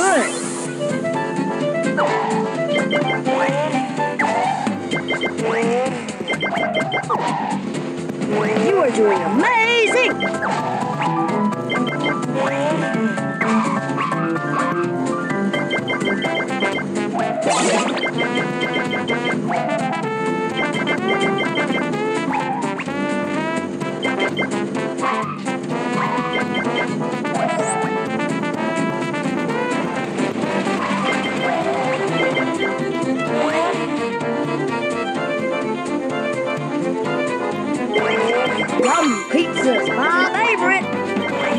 Good. You are doing amazing. Plum pizza's my favorite.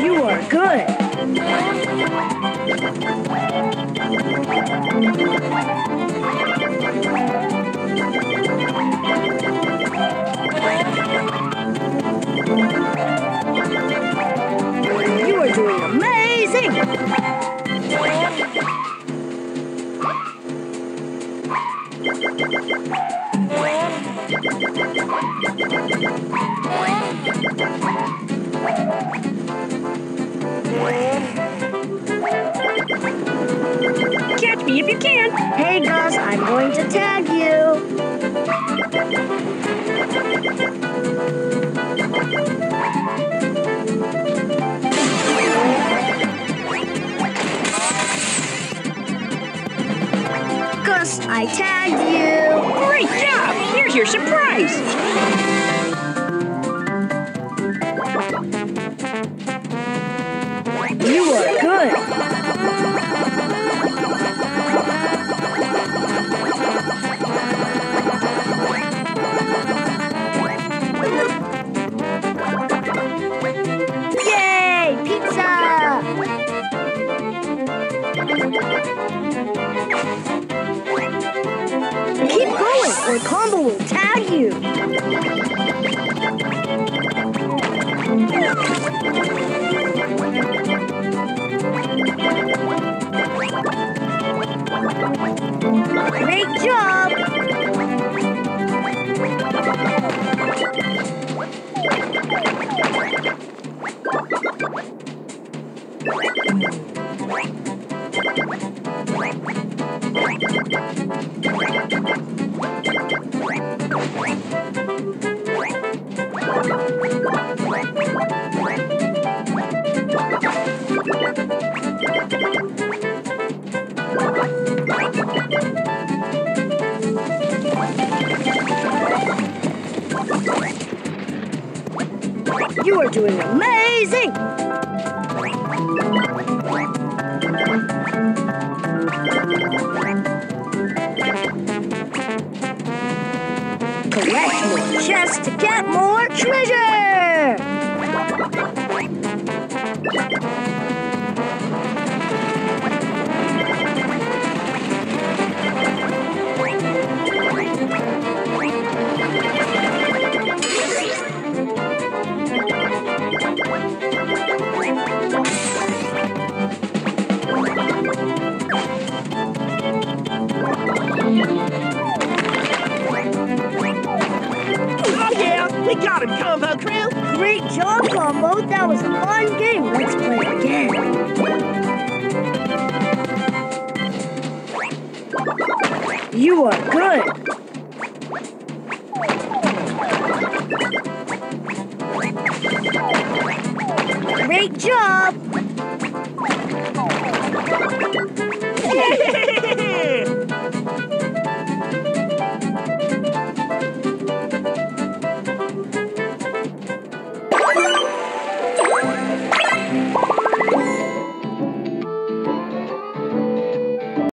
You are good. You are doing amazing. Catch me if you can. Hey guys, I'm going to tag you. Gus, I tagged you. Great job! Here's your surprise. You are good. Yay, pizza! Keep going, or Combo will tag you. Great job! You are doing amazing! Collect more chests to get more treasure! We got him, Combo Crew! Great job, Combo! That was a fun game! Let's play again! You are good! Great job!